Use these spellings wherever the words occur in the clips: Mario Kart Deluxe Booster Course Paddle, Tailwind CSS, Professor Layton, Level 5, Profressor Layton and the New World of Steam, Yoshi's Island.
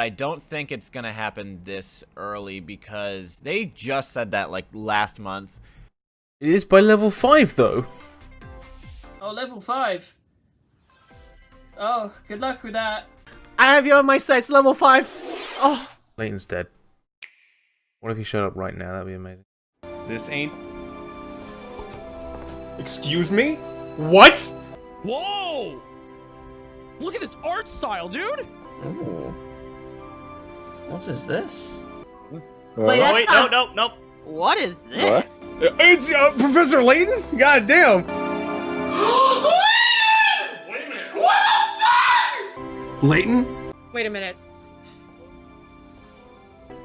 I don't think it's gonna happen this early because they just said that like last month. It is by level 5 though. Oh, level 5. Oh, good luck with that. I have you on my sights, level 5. Oh, Layton's dead. What if he showed up right now? That'd be amazing. This ain't. Excuse me? What? Whoa! Look at this art style, dude. Ooh. What is this? Wait, oh, wait, no, no, no. What is this? What? It's Professor Layton? God damn. Wait a minute. What the fuck? Layton? Wait a minute.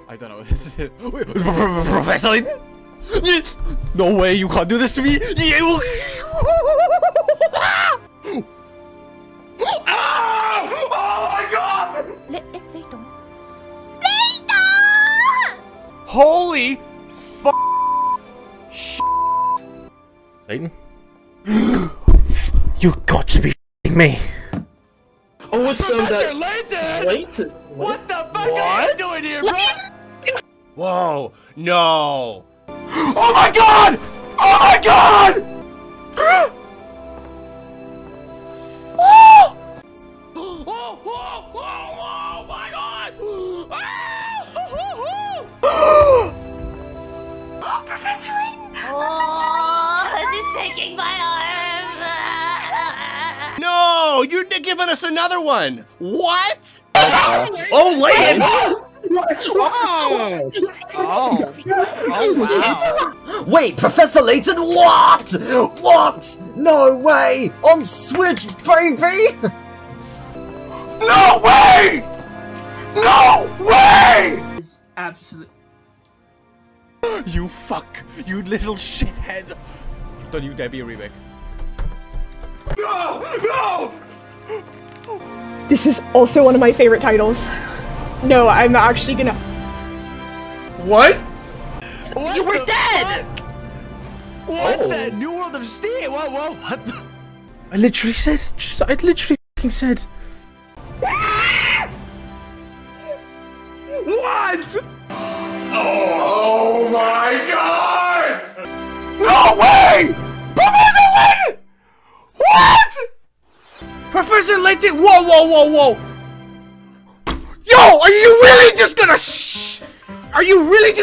I don't know what this is. Wait, Professor Layton? No way, you can't do this to me. Holy f***! Sh**! Layton? You got to be f***ing me! Oh, what's Professor Layton? Layton? What the fuck are you doing here, bro? Whoa! No! Oh my god! Oh my god! No, you're giving us another one. What? Oh, Layton! Oh. Oh. Oh, wow. Wait, Professor Layton, what? What? No way! On Switch, baby! No way! No way! It's absolute. You fuck! You little shithead! Don't you dare be a remake. No! No! This is also one of my favorite titles. No, I'm actually gonna. What? What you were dead! Fuck? What the New World of Steam? Whoa, whoa, what the? I literally fucking said. What? Oh my god! No way! Professor Layton! What? Professor Layton! Whoa, whoa, whoa, whoa! Yo, are you really just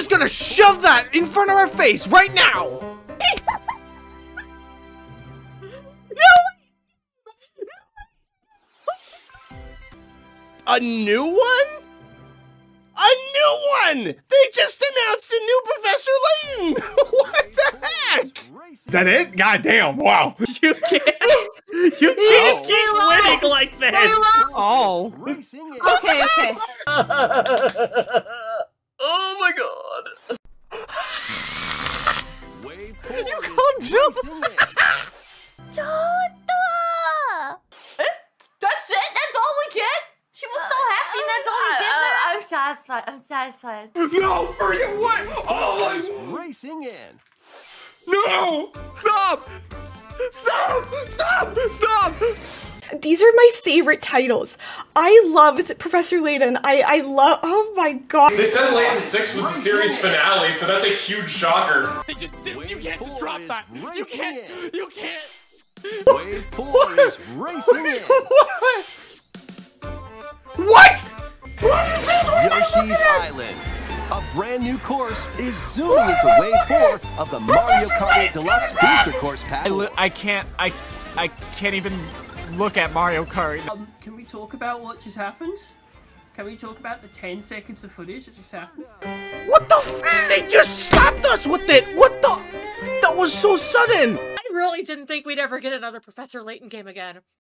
gonna shove that in front of our face right now? No! A new one? A new one! They just announced a new Professor Layton! What the heck? Is that it? God damn, wow. You can't keep winning like this! Oh. Okay, okay. Oh my god. You can't jump! That's it? That's all we get? She was so happy and that's all we get? I'm satisfied. I'm satisfied. No, freaking what? Oh, I'm racing in. No! Stop! Stop! Stop! Stop! These are my favorite titles. I loved Professor Layton. I love. Oh my god. They said Layton 6 was the series finale, so that's a huge shocker. They just, you can't just drop that. You can't. You can't. Wave 4 is racing in. What? What is this? Yoshi's Island. A brand new course is zooming into Wave 4 of the Mario Kart Deluxe Booster Course Paddle. I can't even look at Mario Kart. Can we talk about what just happened? Can we talk about the 10 seconds of footage that just happened? What the f? They just slapped us with it! What the? That was so sudden! I really didn't think we'd ever get another Professor Layton game again.